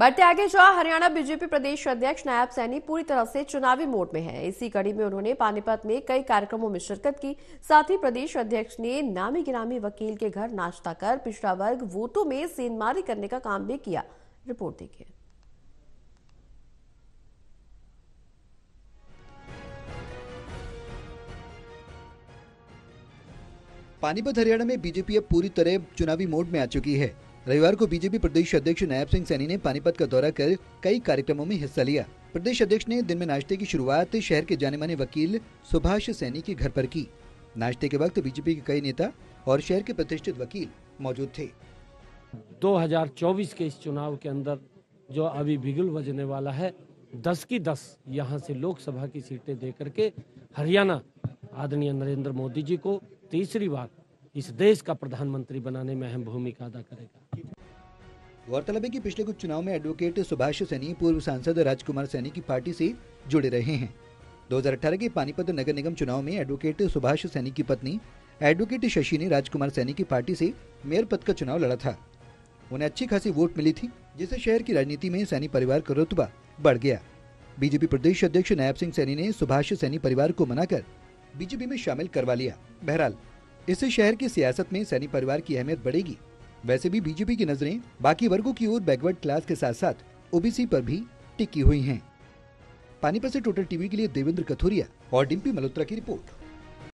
बढ़ते आगे जहां हरियाणा बीजेपी प्रदेश अध्यक्ष नायब सैनी पूरी तरह से चुनावी मोड में है। इसी कड़ी में उन्होंने पानीपत में कई कार्यक्रमों में शिरकत की। साथ ही प्रदेश अध्यक्ष ने नामी गिरामी वकील के घर नाश्ता कर पिछड़ा वर्ग वोटों में सेंधमारी करने का काम भी किया। रिपोर्ट देखिए। पानीपत हरियाणा में बीजेपी अब पूरी तरह चुनावी मोड में आ चुकी है। रविवार को बीजेपी प्रदेश अध्यक्ष नायब सिंह सैनी ने पानीपत का दौरा कर कई कार्यक्रमों में हिस्सा लिया। प्रदेश अध्यक्ष ने दिन में नाश्ते की शुरुआत शहर के जाने माने वकील सुभाष सैनी के घर पर की। नाश्ते के वक्त बीजेपी के कई नेता और शहर के प्रतिष्ठित वकील मौजूद थे। 2024 के इस चुनाव के अंदर जो अभी बिगुल बजने वाला है, 10 की 10 यहाँ से लोकसभा की सीटें दे करके हरियाणा आदरणीय नरेंद्र मोदी जी को तीसरी बार इस देश का प्रधानमंत्री बनाने में अहम भूमिका अदा करेगा। गौरतलब है कि पिछले कुछ चुनाव में एडवोकेट सुभाष सैनी पूर्व सांसद राजकुमार सैनी की पार्टी से जुड़े रहे हैं। 2018 के पानीपत नगर निगम चुनाव में एडवोकेट सुभाष सैनी की पत्नी एडवोकेट शशि ने राजकुमार सैनी की पार्टी से मेयर पद का चुनाव लड़ा था। उन्हें अच्छी खासी वोट मिली थी, जिससे शहर की राजनीति में सैनी परिवार का रुतबा बढ़ गया। बीजेपी प्रदेश अध्यक्ष नायब सिंह सैनी ने सुभाष सैनी परिवार को मनाकर बीजेपी में शामिल करवा लिया। बहरहाल इससे शहर की सियासत में सैनी परिवार की अहमियत बढ़ेगी। वैसे भी बीजेपी की नजरें बाकी वर्गों की ओर बैकवर्ड क्लास के साथ साथ ओबीसी पर भी टिकी हुई हैं। पानीपत से टोटल टीवी के लिए देवेंद्र कथूरिया और डिम्पी मल्होत्रा की रिपोर्ट।